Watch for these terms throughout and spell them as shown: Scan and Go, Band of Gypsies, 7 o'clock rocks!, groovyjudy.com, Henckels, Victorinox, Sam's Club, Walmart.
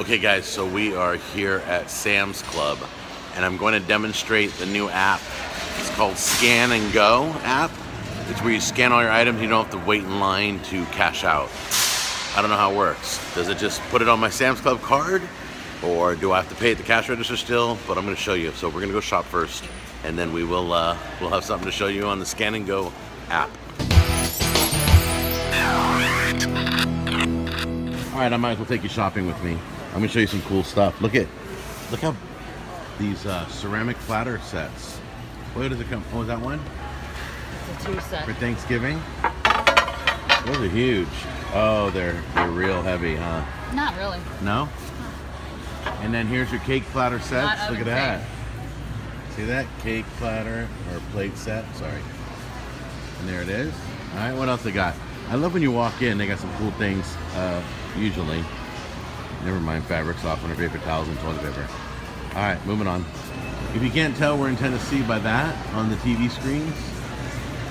Okay guys, so we are here at Sam's Club and I'm going to demonstrate the new app. It's called Scan and Go app. It's where you scan all your items, you don't have to wait in line to cash out. I don't know how it works. Does it just put it on my Sam's Club card or do I have to pay at the cash register still? But I'm going to show you. So we're going to go shop first and then we will we'll have something to show you on the Scan and Go app. All right, I might as well take you shopping with me. I'm gonna show you some cool stuff. Look how these ceramic platter sets. Where does it come? Oh, is that one? It's a two-set. For Thanksgiving? Those are huge. Oh, they're real heavy, huh? Not really. No? And then here's your cake platter sets. Look at that. See that? Cake platter or plate set, sorry. And there it is. All right, what else they got? I love when you walk in, they got some cool things, usually. Never mind, fabric's off on our paper towels and toilet paper. All right, moving on. If you can't tell, we're in Tennessee by that on the TV screens.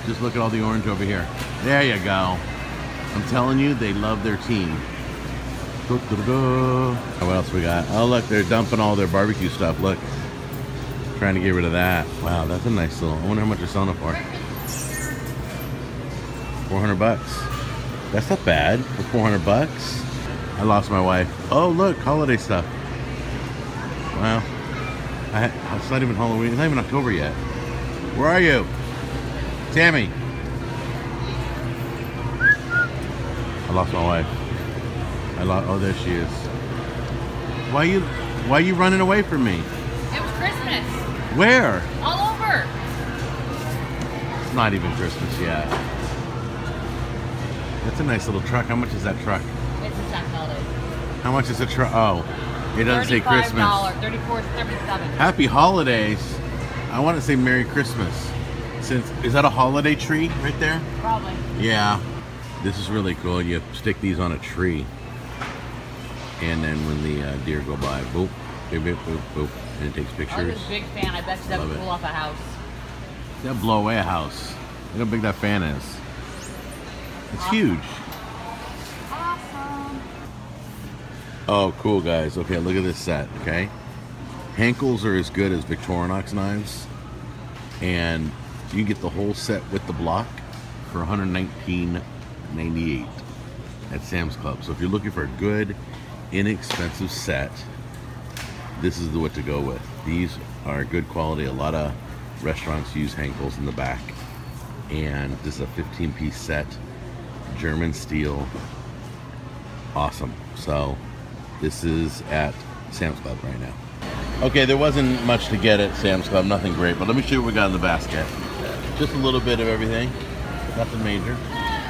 Just look at all the orange over here. There you go. I'm telling you, they love their team. Oh, what else we got? Oh, look, they're dumping all their barbecue stuff. Look, trying to get rid of that. Wow, that's a nice little, I wonder how much they're selling it for. 400 bucks. That's not bad for 400 bucks. I lost my wife. Oh, look, holiday stuff. Wow. It's not even Halloween. It's not even October yet. Where are you? Tammy. I lost my wife. Oh, there she is. Why are you running away from me? It was Christmas. Where? All over. It's not even Christmas yet. That's a nice little truck. How much is that truck? It's a tax holiday. How much is a truck? Oh, it doesn't say Christmas. $34.37. Happy holidays. I want to say Merry Christmas. Is that a holiday tree right there? Probably. Yeah. This is really cool. You stick these on a tree. And then when the deer go by, boop, boop, boop, boop, boop, and it takes pictures. I'm a big fan. I bet you that would blow off a house. That would blow away a house. Look how big that fan is. It's awesome. Huge. Awesome. Oh, cool, guys. Okay, look at this set, okay? Henckels are as good as Victorinox knives. And you can get the whole set with the block for $119.98 at Sam's Club. So if you're looking for a good, inexpensive set, this is what to go with. These are good quality. A lot of restaurants use Henckels in the back. And this is a 15-piece set. German steel, awesome. So this is at Sam's Club right now. Okay, there wasn't much to get at Sam's Club, nothing great, but let me show you what we got in the basket. Just a little bit of everything, nothing major.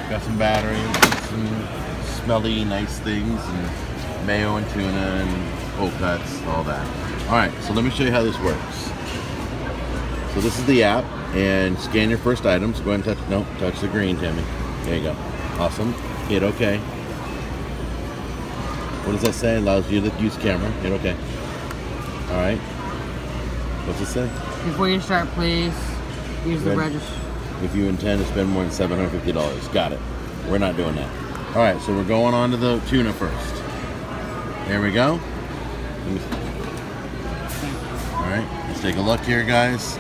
Got some batteries, some smelly nice things, and mayo and tuna and cold cuts, all that. All right, so let me show you how this works. So this is the app, and scan your first item. So go ahead and touch, no, touch the green, Tammy. There you go. Awesome. Hit OK. What does that say? Allows you to use camera. Hit OK. All right. What's it say? Before you start, please use the register. If you intend to spend more than $750. Got it. We're not doing that. All right. So we're going on to the tuna first. There we go. All right. Let's take a look here, guys.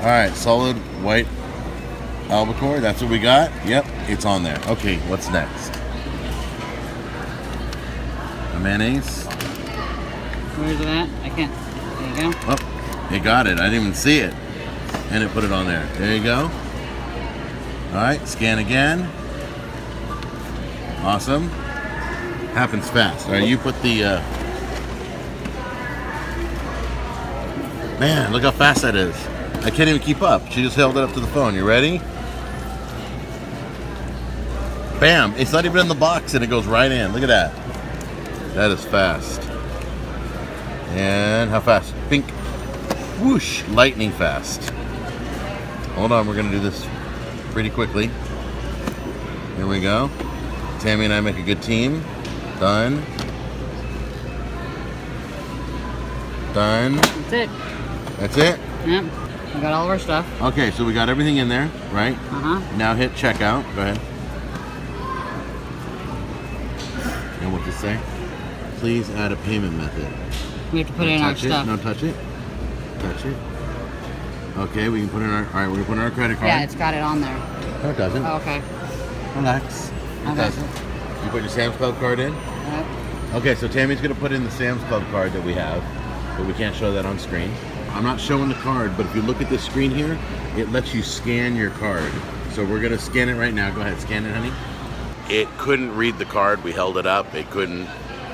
All right. Solid white albacore, that's what we got. Yep, it's on there. Okay, what's next? A mayonnaise. Where's that? I can't. There you go. Oh, it got it. I didn't even see it. And it put it on there. There you go. Alright, scan again. Awesome. Happens fast. Alright, you put the man, look how fast that is. I can't even keep up. She just held it up to the phone. You ready? Bam! It's not even in the box and it goes right in. Look at that. That is fast. And how fast? Pink. Whoosh! Lightning fast. Hold on, we're going to do this pretty quickly. Here we go. Tammy and I make a good team. Done. Done. That's it. That's it? Yep. We got all of our stuff. Okay, so we got everything in there, right? Uh-huh. Now hit checkout. Go ahead. And what does it say? please add a payment method. We have to put in our stuff. No, touch it. Touch it. Okay, we can put in our. All right, we can put in our credit card. Yeah, it's got it on there. No, it doesn't. Oh, okay. Relax. It doesn't. You put your Sam's Club card in. Yep. Okay, so Tammy's gonna put in the Sam's Club card that we have, but we can't show that on screen. I'm not showing the card, but if you look at this screen here, it lets you scan your card. So we're gonna scan it right now. Go ahead, scan it, honey. It couldn't read the card. We held it up. It couldn't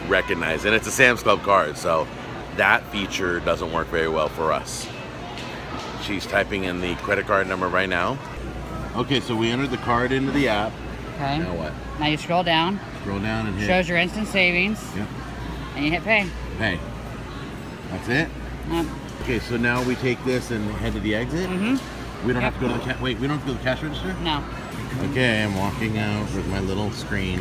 recognize, and it's a Sam's Club card, so that feature doesn't work very well for us. She's typing in the credit card number right now. Okay, so we entered the card into the app. Okay. Now what? Now you scroll down. Scroll down and hit. Shows your instant savings. Yep. And you hit pay. Pay. That's it? Yep. Okay, so now we take this and head to the exit. Mm-hmm. We don't have to go to the cash. Wait, we don't have to go to the cash register? No. Okay, I'm walking out with my little screen.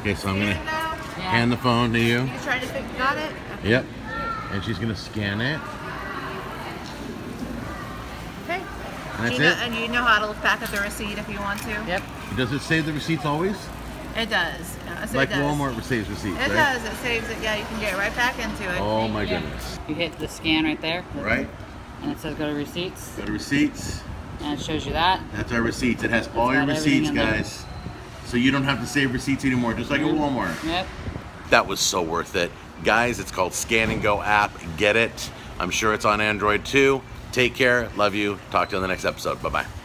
Okay, so I'm gonna hand the phone to you. You trying to pick? Got it? Okay. Yep. And she's gonna scan it. Okay. And that's it. And you know how to look back at the receipt if you want to. Yep. Does it save the receipts always? It does. So like it does. Walmart saves receipts. It does. It saves it. Yeah, you can get right back into it. Oh my goodness. You hit the scan right there. Right. And it says go to receipts. Go to receipts. And it shows you that. That's our receipts. It has all your receipts, guys. So you don't have to save receipts anymore, just like at Walmart. Yep. That was so worth it. Guys, it's called Scan and Go app. Get it. I'm sure it's on Android too. Take care. Love you. Talk to you in the next episode. Bye-bye.